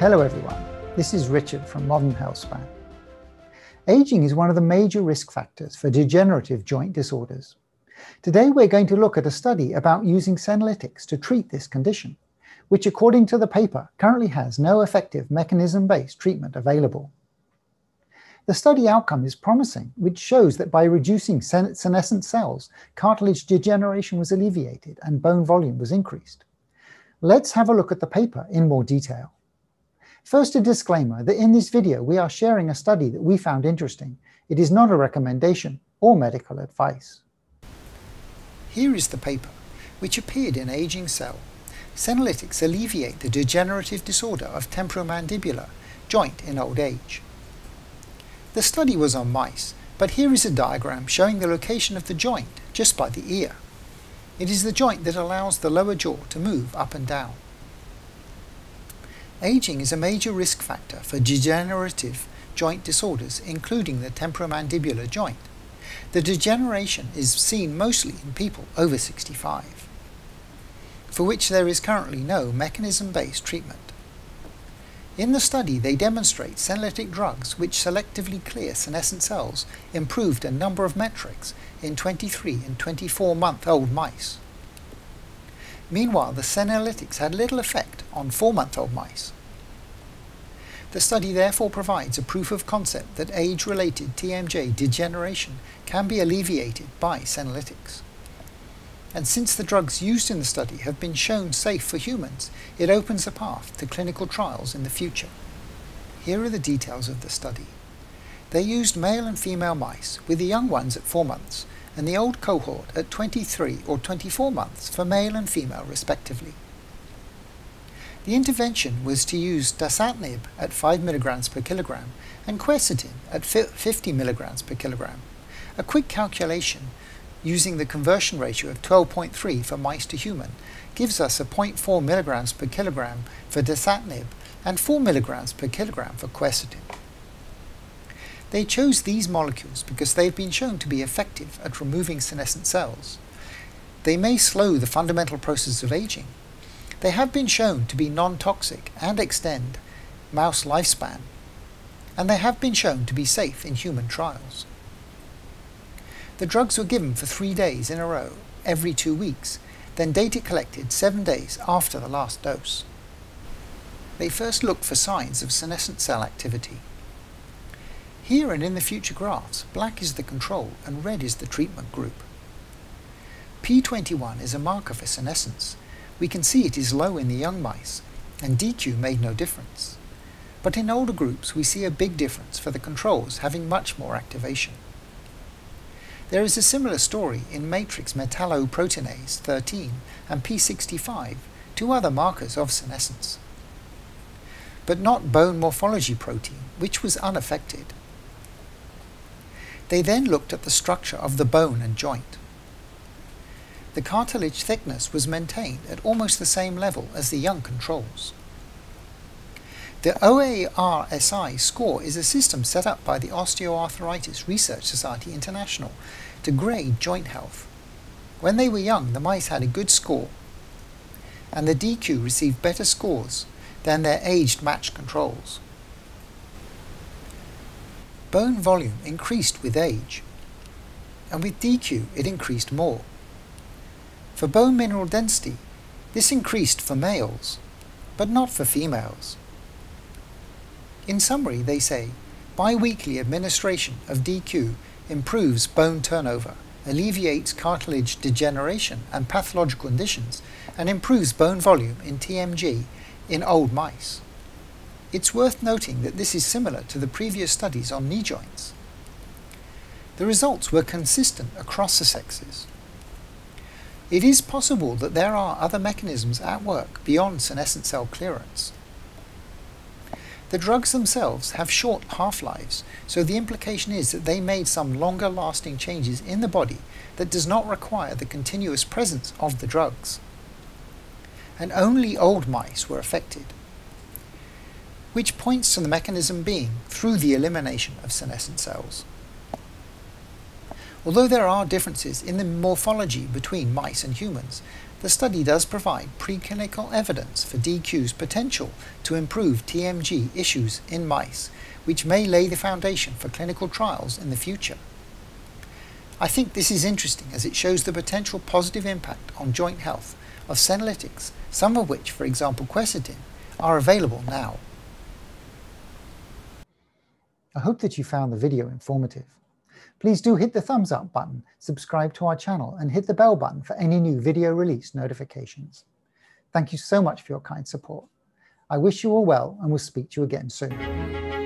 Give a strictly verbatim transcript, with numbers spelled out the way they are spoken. Hello everyone, this is Richard from Modern Healthspan. Aging is one of the major risk factors for degenerative joint disorders. Today we're going to look at a study about using senolytics to treat this condition, which according to the paper currently has no effective mechanism-based treatment available. The study outcome is promising, which shows that by reducing sen- senescent cells, cartilage degeneration was alleviated and bone volume was increased. Let's have a look at the paper in more detail. First, a disclaimer that in this video we are sharing a study that we found interesting. It is not a recommendation or medical advice. Here is the paper, which appeared in Aging Cell. Senolytics alleviate the degenerative disorder of temporomandibular joint in old age. The study was on mice, but here is a diagram showing the location of the joint just by the ear. It is the joint that allows the lower jaw to move up and down. Aging is a major risk factor for degenerative joint disorders, including the temporomandibular joint. The degeneration is seen mostly in people over sixty-five, for which there is currently no mechanism-based treatment. In the study, they demonstrate senolytic drugs which selectively clear senescent cells improved a number of metrics in twenty-three and twenty-four-month-old mice. Meanwhile, the senolytics had little effect on four-month-old mice. The study therefore provides a proof of concept that age-related T M J degeneration can be alleviated by senolytics. And since the drugs used in the study have been shown safe for humans, it opens a path to clinical trials in the future. Here are the details of the study. They used male and female mice, with the young ones at four months, and the old cohort at twenty-three or twenty-four months for male and female respectively. The intervention was to use dasatinib at five milligrams per kilogram and quercetin at fifty milligrams per kilogram. A quick calculation using the conversion ratio of twelve point three for mice to human gives us a zero point four milligrams per kilogram for dasatinib and four milligrams per kilogram for quercetin. They chose these molecules because they've been shown to be effective at removing senescent cells. They may slow the fundamental process of aging. They have been shown to be non-toxic and extend mouse lifespan. And they have been shown to be safe in human trials. The drugs were given for three days in a row, every two weeks, then data collected seven days after the last dose. They first looked for signs of senescent cell activity. Here and in the future graphs, black is the control and red is the treatment group. P twenty-one is a marker for senescence. We can see it is low in the young mice, and D Q made no difference. But in older groups, we see a big difference for the controls having much more activation. There is a similar story in matrix metalloproteinase thirteen and P sixty-five, two other markers of senescence, but not bone morphology protein, which was unaffected. They then looked at the structure of the bone and joint. The cartilage thickness was maintained at almost the same level as the young controls. The O A R S I score is a system set up by the Osteoarthritis Research Society International to grade joint health. When they were young, the mice had a good score, and the D Q received better scores than their aged matched controls. Bone volume increased with age, and with D Q it increased more. For bone mineral density, this increased for males, but not for females. In summary, they say, biweekly administration of D Q improves bone turnover, alleviates cartilage degeneration and pathological conditions, and improves bone volume in T M J in old mice. It's worth noting that this is similar to the previous studies on knee joints. The results were consistent across the sexes. It is possible that there are other mechanisms at work beyond senescent cell clearance. The drugs themselves have short half-lives, so the implication is that they made some longer-lasting changes in the body that does not require the continuous presence of the drugs. And only old mice were affected, which points to the mechanism being through the elimination of senescent cells. Although there are differences in the morphology between mice and humans, the study does provide preclinical evidence for D Q's potential to improve T M J issues in mice, which may lay the foundation for clinical trials in the future. I think this is interesting as it shows the potential positive impact on joint health of senolytics, some of which, for example quercetin, are available now. I hope that you found the video informative. Please do hit the thumbs up button, subscribe to our channel, and hit the bell button for any new video release notifications. Thank you so much for your kind support. I wish you all well, and we'll speak to you again soon.